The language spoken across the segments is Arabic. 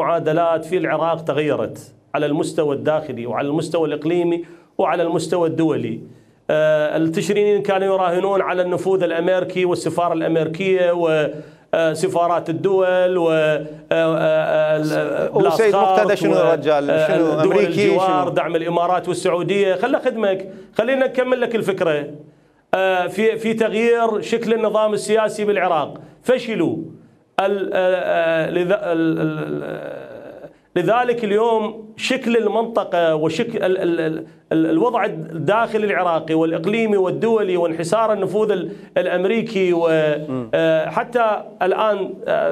المعادلات في العراق تغيرت على المستوى الداخلي وعلى المستوى الإقليمي وعلى المستوى الدولي. التشرينيين كانوا يراهنون على النفوذ الأمريكي والسفارة الأمريكية وسفارات الدول والسيد مقتدى شنو الرجال؟ شنو أمريكي؟ الجوار دعم الإمارات والسعودية. خلنا خدمك، خلينا نكمل لك الفكرة. في تغيير شكل النظام السياسي بالعراق فشلوا. لذلك اليوم شكل المنطقة وشكل الوضع الداخلي العراقي والإقليمي والدولي وانحسار النفوذ الأمريكي، وحتى الآن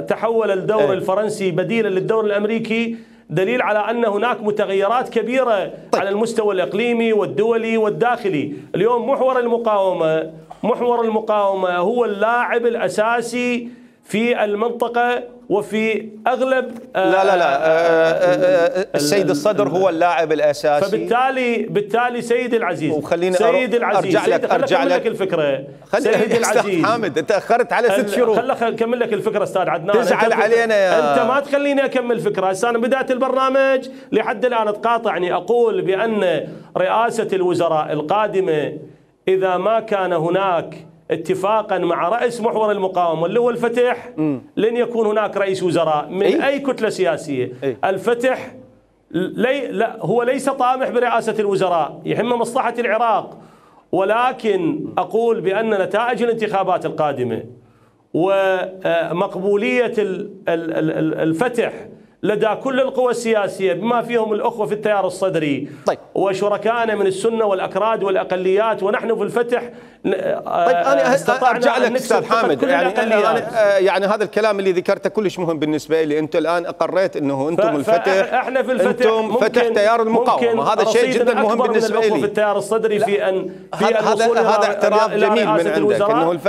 تحول الدور الفرنسي بديلا للدور الأمريكي، دليل على أن هناك متغيرات كبيرة على المستوى الإقليمي والدولي والداخلي. اليوم محور المقاومة هو اللاعب الأساسي في المنطقة وفي أغلب السيد الصدر هو اللاعب الأساسي. فبالتالي سيد العزيز، أرجع لك الفكرة. سيد العزيز حامد، أنت أخرت على 6 شهور. خلنا أكمل لك الفكرة أستاذ عدنان، تزعل علينا يا أنت، ما تخليني أكمل فكرة. أنا بداية البرنامج لحد الآن تقاطعني. أقول بأن رئاسة الوزراء القادمة إذا ما كان هناك اتفاقا مع رئيس محور المقاومه اللي هو الفتح، لن يكون هناك رئيس وزراء من اي كتله سياسيه. الفتح هو ليس طامح برئاسه الوزراء، يهم مصلحه العراق، ولكن اقول بان نتائج الانتخابات القادمه ومقبوليه الفتح لدى كل القوى السياسية بما فيهم الأخوة في التيار الصدري وشركائنا من السنة والأكراد والأقليات، ونحن في الفتح استطعنا أرجع لك أستاذ حامد. يعني هذا الكلام اللي ذكرته كلش مهم بالنسبة لي. أنتم الآن أقريت أنه أنتم الفتح، احنا في الفتح، أنتم فتح تيار المقاومة، هذا شيء جدا مهم بالنسبة لي. في التيار الصدري في أن هذا اعتراف جميل من عندك أنه الفتح